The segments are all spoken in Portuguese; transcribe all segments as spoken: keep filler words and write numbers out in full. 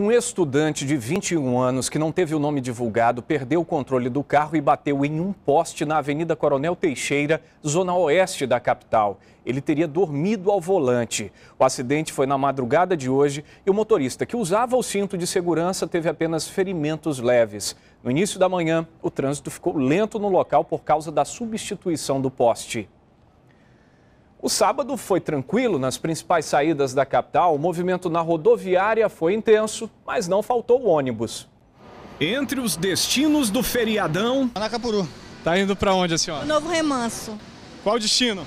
Um estudante de vinte e um anos que não teve o nome divulgado perdeu o controle do carro e bateu em um poste na Avenida Coronel Teixeira, zona oeste da capital. Ele teria dormido ao volante. O acidente foi na madrugada de hoje e o motorista que usava o cinto de segurança teve apenas ferimentos leves. No início da manhã, o trânsito ficou lento no local por causa da substituição do poste. O sábado foi tranquilo nas principais saídas da capital. O movimento na rodoviária foi intenso, mas não faltou ônibus. Entre os destinos do feriadão... Manacapuru. Tá indo para onde a senhora? Novo Remanso. Qual destino?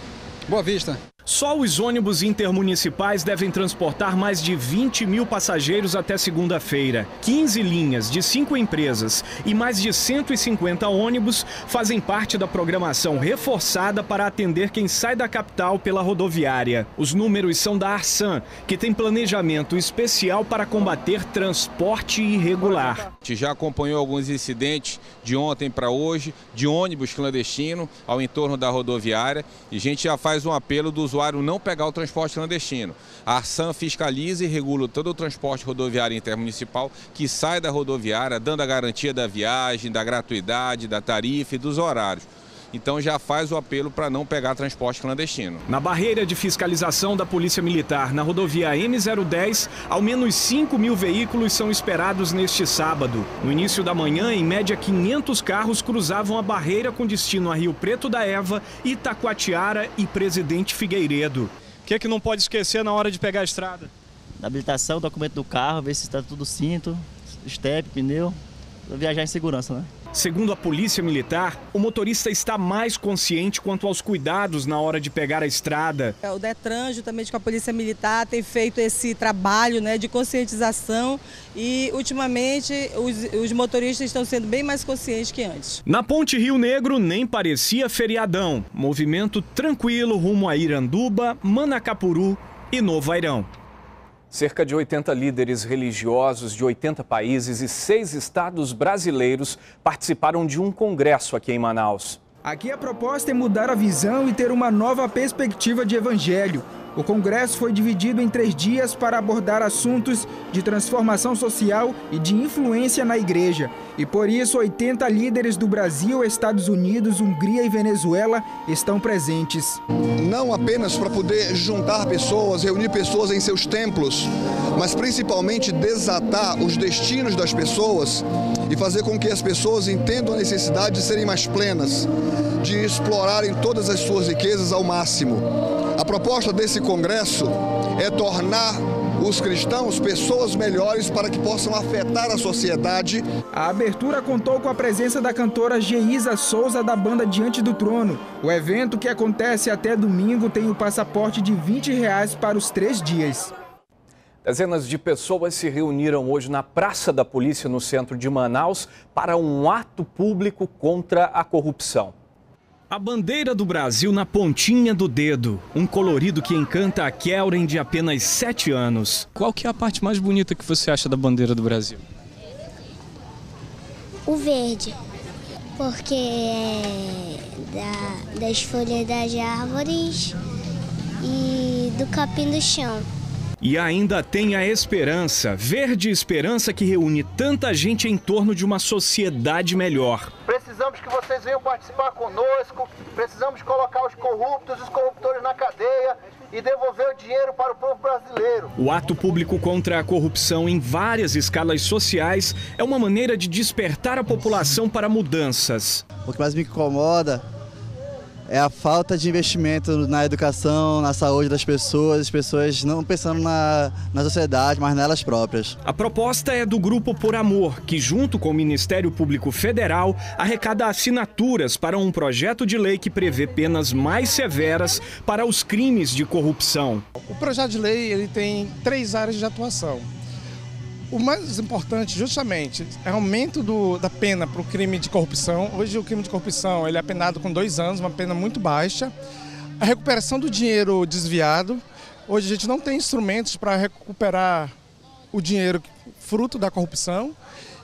Boa Vista. Só os ônibus intermunicipais devem transportar mais de vinte mil passageiros até segunda-feira. quinze linhas de cinco empresas e mais de cento e cinquenta ônibus fazem parte da programação reforçada para atender quem sai da capital pela rodoviária. Os números são da Arsam, que tem planejamento especial para combater transporte irregular. A gente já acompanhou alguns incidentes de ontem para hoje, de ônibus clandestino ao entorno da rodoviária, e a gente já faz um apelo dos usuário não pegar o transporte clandestino. A Arsam fiscaliza e regula todo o transporte rodoviário intermunicipal que sai da rodoviária, dando a garantia da viagem, da gratuidade, da tarifa e dos horários. Então já faz o apelo para não pegar transporte clandestino. Na barreira de fiscalização da Polícia Militar, na rodovia M zero dez, ao menos cinco mil veículos são esperados neste sábado. No início da manhã, em média, quinhentos carros cruzavam a barreira com destino a Rio Preto da Eva, Itacoatiara e Presidente Figueiredo. O que é que não pode esquecer na hora de pegar a estrada? Na habilitação, o documento do carro, ver se está tudo cinto, estepe, pneu, viajar em segurança, né? Segundo a Polícia Militar, o motorista está mais consciente quanto aos cuidados na hora de pegar a estrada. O Detran, juntamente com a Polícia Militar, tem feito esse trabalho, né, de conscientização e, ultimamente, os, os motoristas estão sendo bem mais conscientes que antes. Na ponte Rio Negro, nem parecia feriadão. Movimento tranquilo rumo a Iranduba, Manacapuru e Novo Airão. Cerca de oitenta líderes religiosos de oitenta países e seis estados brasileiros participaram de um congresso aqui em Manaus. Aqui a proposta é mudar a visão e ter uma nova perspectiva de evangelho. O congresso foi dividido em três dias para abordar assuntos de transformação social e de influência na igreja. E por isso, oitenta líderes do Brasil, Estados Unidos, Hungria e Venezuela estão presentes. Não apenas para poder juntar pessoas, reunir pessoas em seus templos, mas principalmente desatar os destinos das pessoas e fazer com que as pessoas entendam a necessidade de serem mais plenas, de explorarem todas as suas riquezas ao máximo. A proposta desse congresso é tornar os cristãos pessoas melhores para que possam afetar a sociedade. A abertura contou com a presença da cantora Geisa Souza, da banda Diante do Trono. O evento, que acontece até domingo, tem o passaporte de vinte reais para os três dias. Dezenas de pessoas se reuniram hoje na Praça da Polícia, no centro de Manaus, para um ato público contra a corrupção. A bandeira do Brasil na pontinha do dedo, um colorido que encanta a Kellen de apenas sete anos. Qual que é a parte mais bonita que você acha da bandeira do Brasil? O verde, porque é da, das folhas das árvores e do capim do chão. E ainda tem a esperança, verde esperança que reúne tanta gente em torno de uma sociedade melhor. Precisamos que vocês venham participar conosco, precisamos colocar os corruptos e os corruptores na cadeia e devolver o dinheiro para o povo brasileiro. O ato público contra a corrupção em várias escalas sociais é uma maneira de despertar a população para mudanças. O que mais me incomoda é a falta de investimento na educação, na saúde das pessoas, as pessoas não pensando na, na sociedade, mas nelas próprias. A proposta é do Grupo Por Amor, que junto com o Ministério Público Federal arrecada assinaturas para um projeto de lei que prevê penas mais severas para os crimes de corrupção. O projeto de lei ele tem três áreas de atuação. O mais importante, justamente, é o aumento do, da pena para o crime de corrupção. Hoje o crime de corrupção ele é penado com dois anos, uma pena muito baixa. A recuperação do dinheiro desviado. Hoje a gente não tem instrumentos para recuperar o dinheiro fruto da corrupção.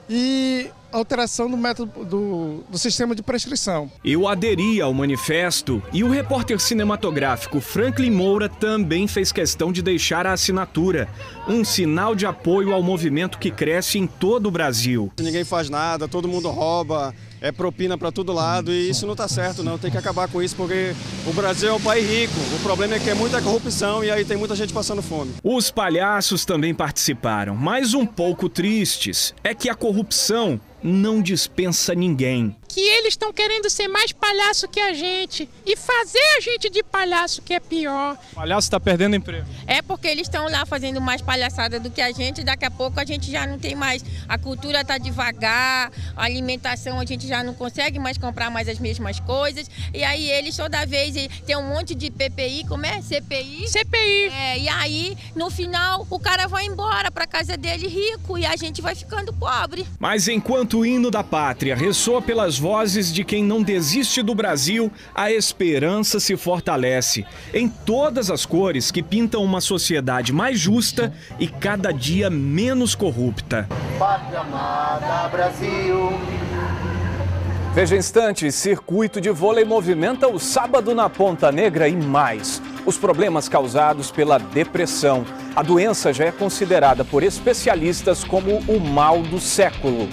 e alteração do método do, do sistema de prescrição. Eu aderi ao manifesto e o repórter cinematográfico Franklin Moura também fez questão de deixar a assinatura, um sinal de apoio ao movimento que cresce em todo o Brasil. Ninguém faz nada, todo mundo rouba, é propina para todo lado e isso não está certo não, tem que acabar com isso porque o Brasil é um país rico, o problema é que é muita corrupção e aí tem muita gente passando fome. Os palhaços também participaram, mas um pouco tristes é que a corrupção não dispensa ninguém. Que eles estão querendo ser mais palhaço que a gente e fazer a gente de palhaço, que é pior. O palhaço está perdendo emprego. É porque eles estão lá fazendo mais palhaçada do que a gente, daqui a pouco a gente já não tem mais. A cultura está devagar, a alimentação a gente já não consegue mais comprar mais as mesmas coisas. E aí eles toda vez tem um monte de P P I, como é? C P I? C P I. É, e aí no final o cara vai embora para casa dele rico e a gente vai ficando pobre. Mas enquanto o hino da pátria ressoa pelas vozes de quem não desiste do Brasil, a esperança se fortalece em todas as cores que pintam uma sociedade mais justa e cada dia menos corrupta. Pátria amada, Brasil. Veja instante, circuito de vôlei movimenta o sábado na Ponta Negra e mais. Os problemas causados pela depressão. A doença já é considerada por especialistas como o mal do século.